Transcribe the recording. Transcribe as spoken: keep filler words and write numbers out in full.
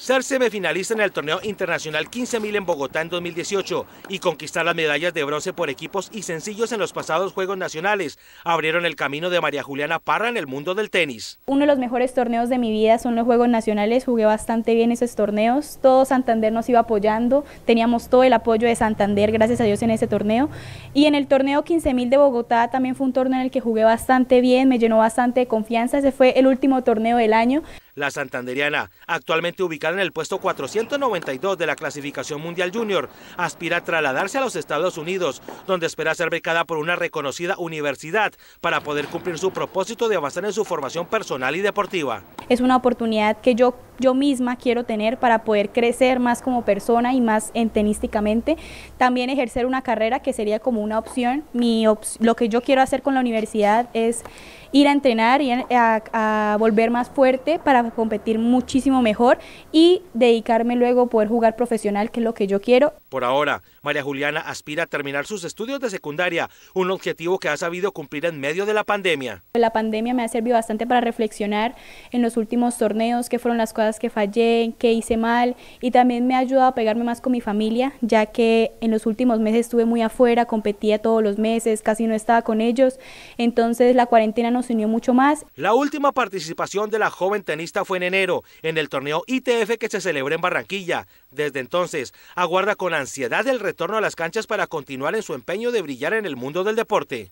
Ser semifinalista en el torneo internacional quince mil en Bogotá en dos mil dieciocho y conquistar las medallas de bronce por equipos y sencillos en los pasados Juegos Nacionales abrieron el camino de María Juliana Parra en el mundo del tenis. Uno de los mejores torneos de mi vida son los Juegos Nacionales, jugué bastante bien esos torneos, todo Santander nos iba apoyando, teníamos todo el apoyo de Santander, gracias a Dios, en ese torneo. Y en el torneo quince mil de Bogotá también fue un torneo en el que jugué bastante bien, me llenó bastante de confianza, ese fue el último torneo del año. La santanderiana, actualmente ubicada en el puesto cuatrocientos noventa y dos de la clasificación mundial junior, aspira a trasladarse a los Estados Unidos, donde espera ser becada por una reconocida universidad para poder cumplir su propósito de avanzar en su formación personal y deportiva. Es una oportunidad que yo, yo misma quiero tener para poder crecer más como persona y más en tenísticamente. También ejercer una carrera que sería como una opción. Mi op lo que yo quiero hacer con la universidad es ir a entrenar y a, a volver más fuerte para a competir muchísimo mejor y dedicarme luego a poder jugar profesional, que es lo que yo quiero. Por ahora, María Juliana aspira a terminar sus estudios de secundaria, un objetivo que ha sabido cumplir en medio de la pandemia. La pandemia me ha servido bastante para reflexionar en los últimos torneos, qué fueron las cosas que fallé, qué hice mal, y también me ha ayudado a pegarme más con mi familia, ya que en los últimos meses estuve muy afuera, competía todos los meses, casi no estaba con ellos, entonces la cuarentena nos unió mucho más. La última participación de la joven tenista fue en enero, en el torneo I T F que se celebró en Barranquilla. Desde entonces, aguarda con ansiedad el retorno a las canchas para continuar en su empeño de brillar en el mundo del deporte.